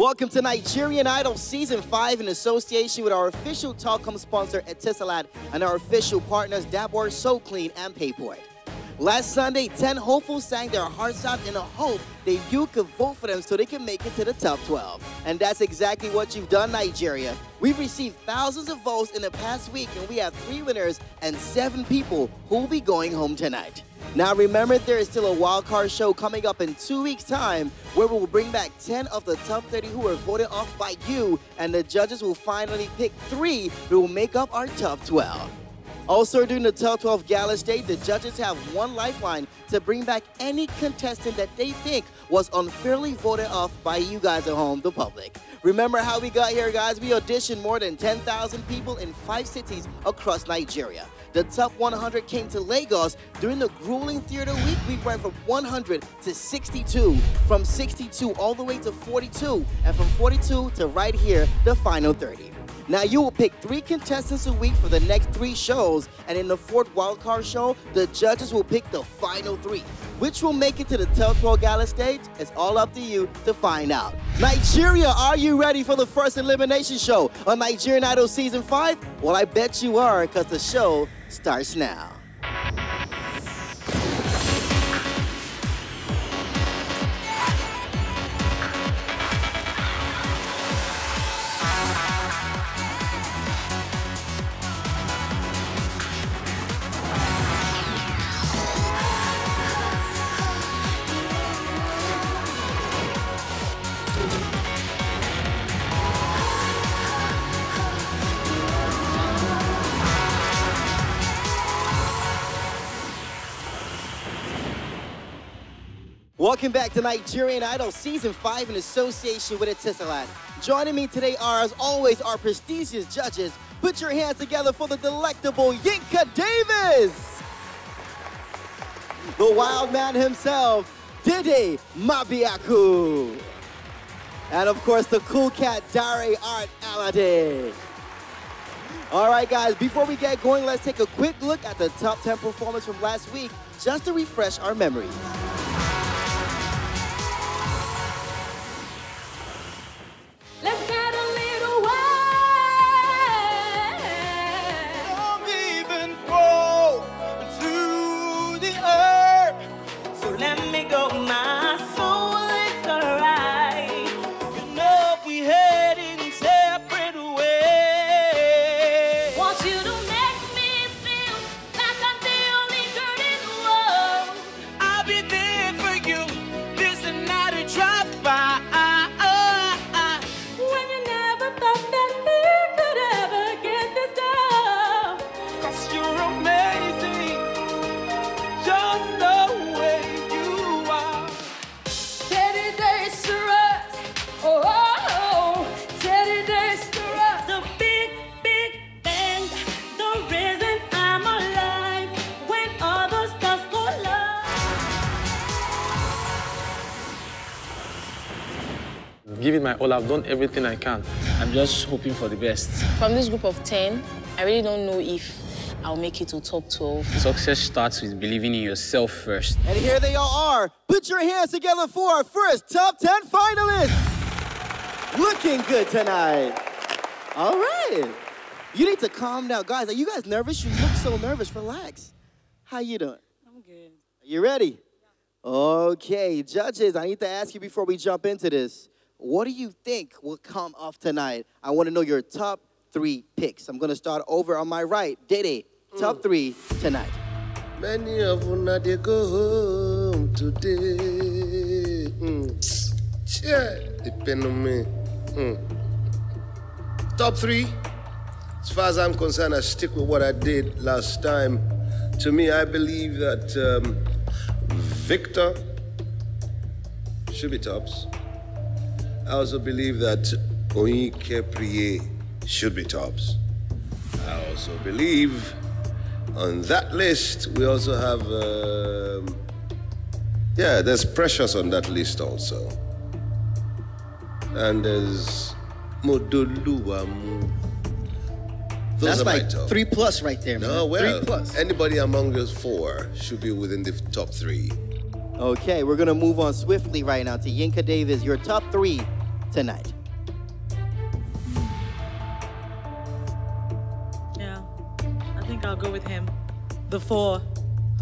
Welcome to Nigerian Idol Season 5 in association with our official Telcom sponsor, Etisalat, and our official partners, Dabur, So Clean, and PayPoint. Last Sunday, 10 hopefuls sang their hearts out in a hope that you could vote for them so they can make it to the top 12. And that's exactly what you've done, Nigeria. We've received thousands of votes in the past week, and we have 3 winners and 7 people who'll be going home tonight. Now remember, there is still a wildcard show coming up in 2 weeks' time where we will bring back 10 of the top 30 who were voted off by you, and the judges will finally pick 3 who will make up our top 12. Also, during the Top 12 Gala Day, the judges have one lifeline to bring back any contestant that they think was unfairly voted off by you guys at home, the public. Remember how we got here, guys? We auditioned more than 10,000 people in 5 cities across Nigeria. The Top 100 came to Lagos. During the grueling theater week, we went from 100 to 62, from 62 all the way to 42, and from 42 to right here, the final 30. Now, you will pick 3 contestants a week for the next 3 shows, and in the 4th wildcard show, the judges will pick the final 3. Which will make it to the Top 12 Gala stage? It's all up to you to find out. Nigeria, are you ready for the first elimination show on Nigerian Idol Season 5? Well, I bet you are, because the show starts now. Welcome back to Nigerian Idol Season 5 in association with Etisalat. Joining me today are, as always, our prestigious judges. Put your hands together for the delectable Yinka Davies! The wild man himself, Dede Mabiaku. And of course, the cool cat, Darey Art-Alade. All right, guys, before we get going, let's take a quick look at the top 10 performance from last week, just to refresh our memories. Giving my all, I've done everything I can. I'm just hoping for the best. From this group of 10, I really don't know if I'll make it to top 12. Success starts with believing in yourself first. And here they all are. Put your hands together for our first top 10 finalists. Looking good tonight. All right. You need to calm down. Guys, are you guys nervous? You look so nervous. Relax. How you doing? I'm good. Are you ready? Yeah. Okay, judges, I need to ask you before we jump into this. What do you think will come off tonight? I want to know your top 3 picks. I'm going to start over on my right. Dede, top 3 tonight. Many of una they go home today. Yeah, depend on me. Top 3, as far as I'm concerned, I stick with what I did last time. To me, I believe that Victor should be tops. I also believe that Oyinke Priye should be tops. I also believe on that list, we also have, yeah, there's Precious on that list also. And there's Modoluwamu. That's like 3 plus right there, man. No, well, 3 plus. Anybody among those 4 should be within the top 3. Okay, we're gonna move on swiftly right now to Yinka Davies. Your top 3 tonight. Yeah, I think I'll go with him. The four,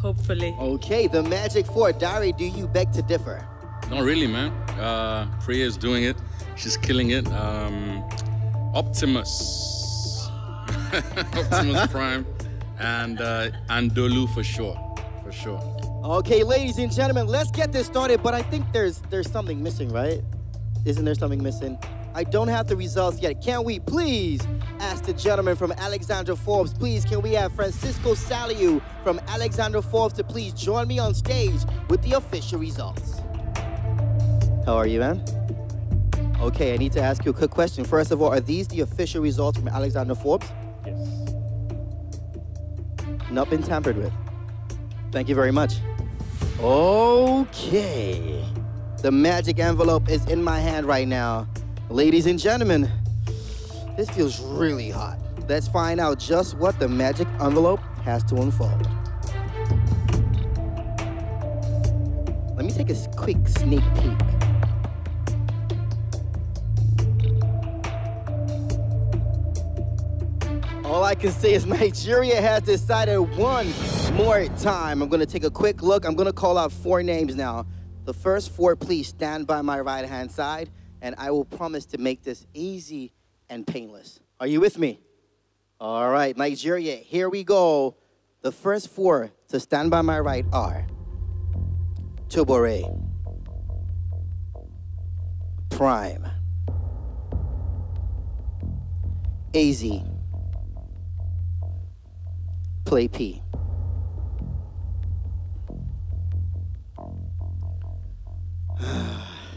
hopefully. Okay, the magic four. Darey, do you beg to differ? Not really, man. Priya is doing it. She's killing it. Optimus. Optimus Prime. And Andolu for sure. For sure. Okay, ladies and gentlemen, let's get this started, but I think there's something missing, right? Isn't there something missing? I don't have the results yet. Can we please ask the gentleman from Alexander Forbes, please, can we have Francisco Saliu from Alexander Forbes to please join me on stage with the official results? How are you, man? Okay, I need to ask you a quick question. First of all, are these the official results from Alexander Forbes? Yes. Not been tampered with. Thank you very much. Okay. The magic envelope is in my hand right now. Ladies and gentlemen, this feels really hot. Let's find out just what the magic envelope has to unfold. Let me take a quick sneak peek. All I can say is Nigeria has decided one more time. I'm gonna take a quick look. I'm gonna call out four names now. The first four, please stand by my right-hand side, and I will promise to make this easy and painless. Are you with me? All right, Nigeria, here we go. The first four to stand by my right are Tubore, Prime, AZ, Play P,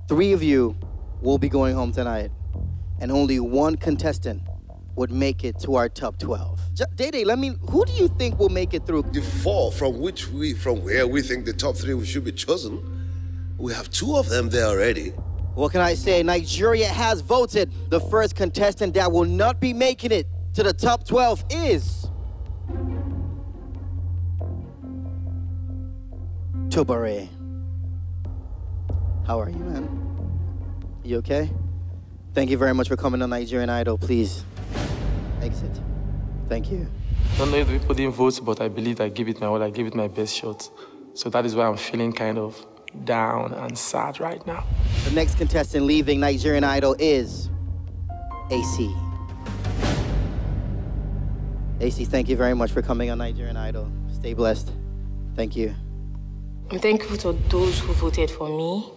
three of you will be going home tonight, and only one contestant would make it to our top 12. Dede, let me. Who do you think will make it through? The four from where we think the top three should be chosen. We have two of them there already. What can I say? Nigeria has voted. The first contestant that will not be making it to the top 12 is Tubare. How are you, man? You okay? Thank you very much for coming on Nigerian Idol. Please exit. Thank you. I don't know if the people didn't vote, but I believe I gave it my all. I gave it my best shot. So that is why I'm feeling kind of down and sad right now. The next contestant leaving Nigerian Idol is AC. AC, thank you very much for coming on Nigerian Idol. Stay blessed. Thank you. I'm thankful to those who voted for me.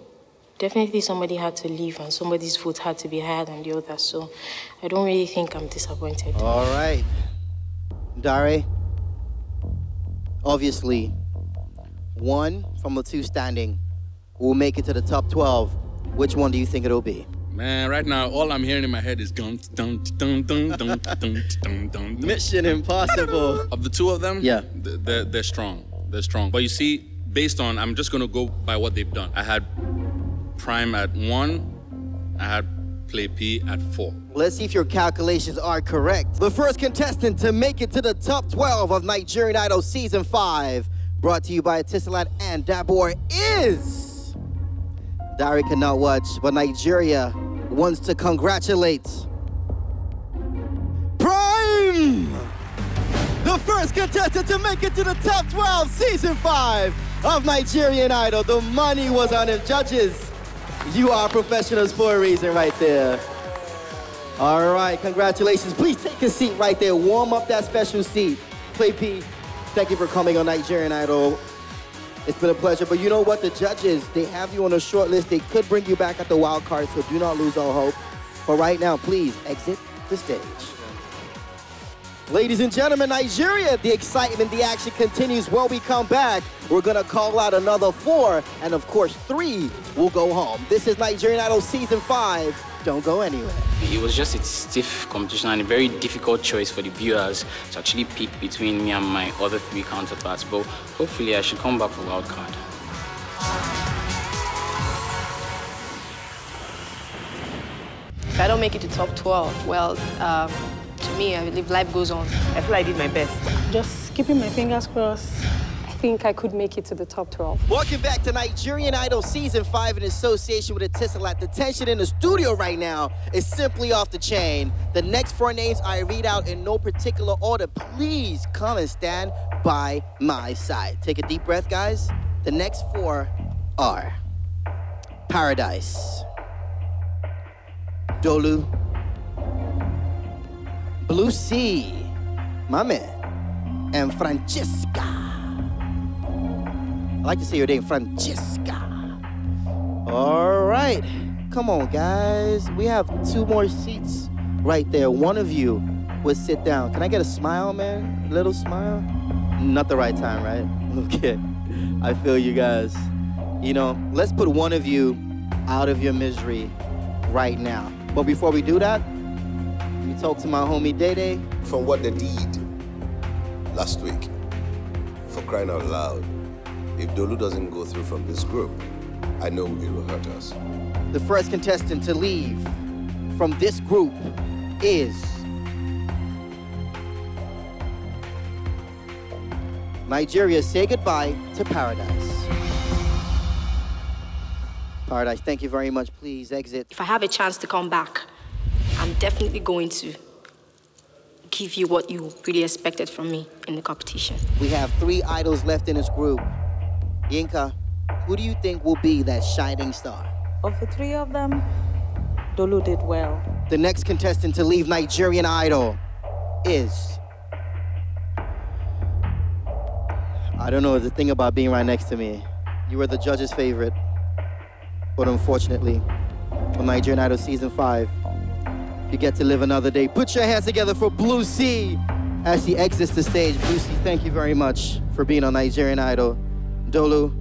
Definitely somebody had to leave and somebody's vote had to be higher than the other, so I don't really think I'm disappointed. All right. Darey, obviously, one from the two standing will make it to the top 12. Which one do you think it'll be? Man, right now, all I'm hearing in my head is dun dun dun dun dun dun dun dun. Mission Impossible. Of the two of them, yeah, they're strong. They're strong. But you see, based on, I'm just gonna go by what they've done. I had Prime at 1, I had Play P at 4. Let's see if your calculations are correct. The first contestant to make it to the top 12 of Nigerian Idol Season 5, brought to you by Etisalat and Dabur, is... Darey cannot watch, but Nigeria wants to congratulate Prime! The first contestant to make it to the top 12, Season 5 of Nigerian Idol. The money was on him. Judges, you are professionals for a reason right there. All right, congratulations. Please take a seat right there. Warm up that special seat. Play P, thank you for coming on Nigerian Idol. It's been a pleasure, but you know what? The judges, they have you on a short list. They could bring you back at the wild card, so do not lose all hope. But right now, please exit the stage. Ladies and gentlemen, Nigeria, the excitement, the action continues. When we come back, we're gonna call out another four, and of course, three will go home. This is Nigerian Idol Season 5. Don't go anywhere. It was just a stiff competition and a very difficult choice for the viewers to actually pick between me and my other three counterparts, but hopefully I should come back for wildcard. If I don't make it to top 12, well, to me, I believe life goes on. I feel I did my best. Just keeping my fingers crossed. I think I could make it to the top 12. Welcome back to Nigerian Idol Season 5 in association with Etisalat. The tension in the studio right now is simply off the chain. The next four names I read out in no particular order. Please come and stand by my side. Take a deep breath, guys. The next four are Paradise, Dolu, Blue Sea, my man, and Francisca. I like to say your name, Francisca. All right, come on, guys. We have two more seats right there. One of you will sit down. Can I get a smile, man? A little smile? Not the right time, right? Okay, I feel you guys. You know, let's put one of you out of your misery right now. But before we do that, let me talk to my homie Dede. From what they did last week, for crying out loud, if Dolu doesn't go through from this group, I know it will hurt us. The first contestant to leave from this group is Nigeria. Say goodbye to Paradise. Paradise, thank you very much. Please exit. If I have a chance to come back, I'm definitely going to give you what you really expected from me in the competition. We have three idols left in this group. Yinka, who do you think will be that shining star? Of the three of them, Dolu did well. The next contestant to leave Nigerian Idol is... I don't know the thing about being right next to me. You were the judge's favorite. But unfortunately, on Nigerian Idol Season 5, you get to live another day. Put your hands together for Blue Sea as she exits the stage. Blue Sea, thank you very much for being on Nigerian Idol. Dolu,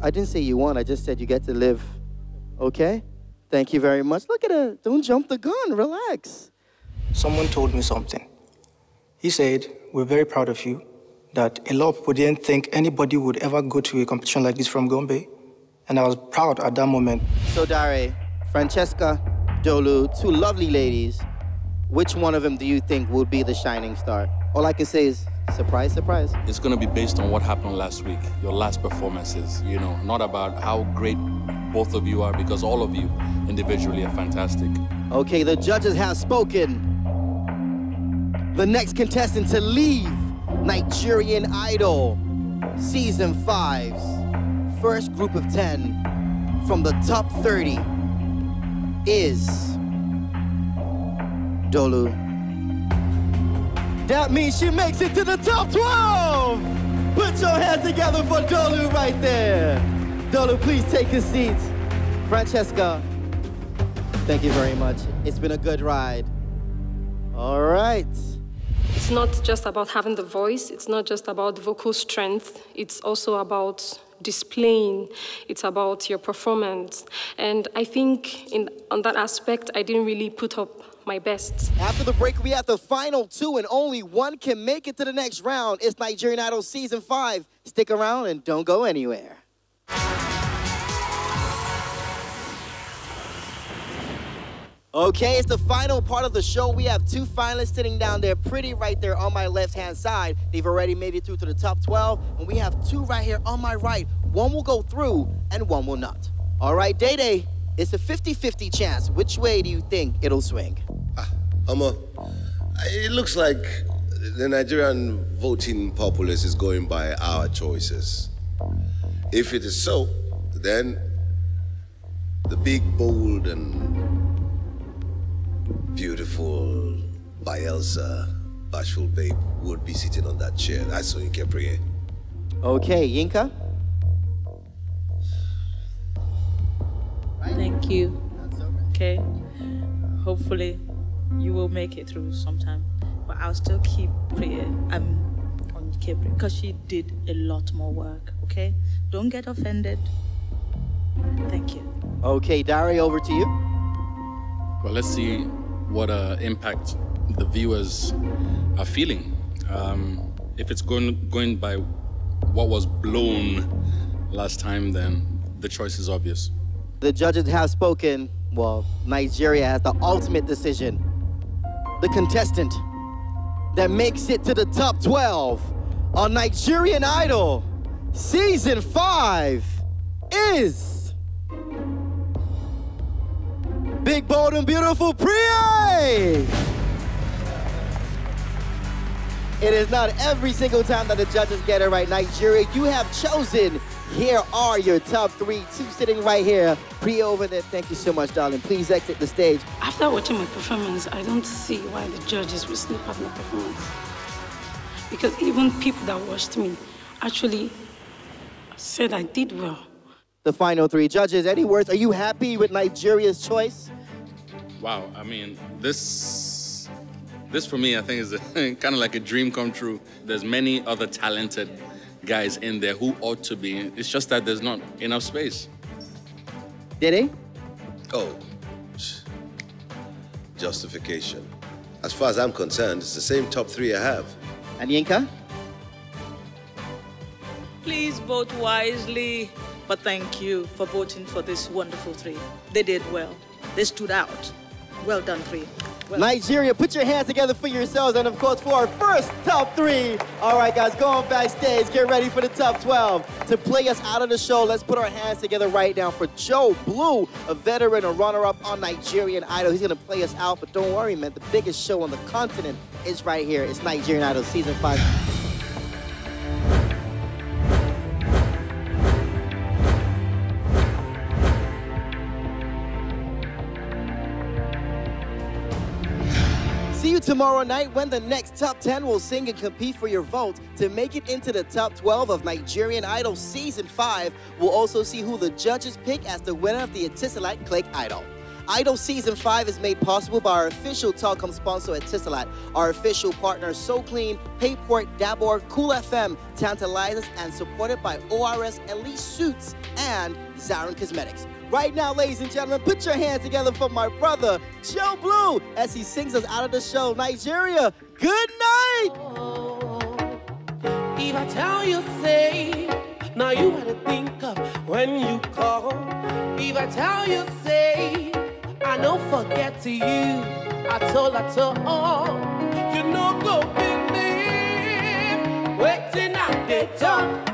I didn't say you won, I just said you get to live, okay? Thank you very much. Look at her, don't jump the gun, relax. Someone told me something. He said, we're very proud of you, that a lot of people didn't think anybody would ever go to a competition like this from Gombe. And I was proud at that moment. So, Darey, Francisca, Dolu, two lovely ladies. Which one of them do you think will be the shining star? All I can say is, surprise, surprise. It's going to be based on what happened last week, your last performances, you know, not about how great both of you are, because all of you individually are fantastic. Okay, the judges have spoken. The next contestant to leave Nigerian Idol Season 5's first group of 10 from the top 30 is Dolu. That means she makes it to the top 12! Put your hands together for Dolu right there. Dolu, please take a seat. Francisca, thank you very much. It's been a good ride. All right. It's not just about having the voice. It's not just about vocal strength. It's also about displaying, it's about your performance. And I think on that aspect, I didn't really put up my best. After the break, we have the final two, and only one can make it to the next round. It's Nigerian Idol Season 5. Stick around and don't go anywhere. Okay, it's the final part of the show. We have two finalists sitting down there, pretty right there on my left-hand side. They've already made it through to the top 12, and we have two right here on my right. One will go through, and one will not. All right, Dede, it's a 50-50 chance. Which way do you think it'll swing? It looks like the Nigerian voting populace is going by our choices. If it is so, then the big, bold, and beautiful Bielsa, bashful babe would be sitting on that chair. That's what you can pray. Okay, Yinka. Thank you. Okay. Hopefully, you will make it through sometime. But I'll still keep praying. I'm on Kebre because she did a lot more work. Okay. Don't get offended. Thank you. Okay, Darey, over to you. Well, let's see what impact the viewers are feeling. If it's going by what was blown last time, then the choice is obvious. The judges have spoken. Well, Nigeria has the ultimate decision. The contestant that makes it to the top 12 on Nigerian Idol Season 5 is Big, Bold, and Beautiful Priye! It is not every single time that the judges get it right. Nigeria, you have chosen. Here are your top three. Two sitting right here. Priya over there, thank you so much, darling. Please exit the stage. After watching my performance, I don't see why the judges will snip at my performance. Because even people that watched me actually said I did well. The final three judges, any words? Are you happy with Nigeria's choice? Wow, I mean, this for me, I think is kind of like a dream come true. There's many other talented guys in there who ought to be. It's just that there's not enough space. Dede? Oh, justification. As far as I'm concerned, it's the same top three I have. And Yinka? Please vote wisely, but thank you for voting for this wonderful three. They did well. They stood out. Well done, three. Well. Nigeria, put your hands together for yourselves and, of course, for our first top three. All right, guys, go on backstage. Get ready for the top 12. To play us out of the show, let's put our hands together right now for Joe Blue, a veteran and runner-up on Nigerian Idol. He's going to play us out, but don't worry, man. The biggest show on the continent is right here. It's Nigerian Idol Season 5. Tomorrow night when the next Top 10 will sing and compete for your vote to make it into the Top 12 of Nigerian Idol Season 5. We'll also see who the judges pick as the winner of the Etisalat Click Idol. Idol Season 5 is made possible by our official Telcom sponsor Etisalat, our official partner So Clean, PayPoint, Dabur, Cool FM, Tantalizas, and supported by ORS, Elite Suits, and Zarin Cosmetics. Right now, ladies and gentlemen, put your hands together for my brother, Joe Blue, as he sings us out of the show. Nigeria, good night! Oh, if I tell you, say, now you want to think of when you call. If I tell you, say, I don't forget to you. I told all. You know, go believe. Waiting at the top.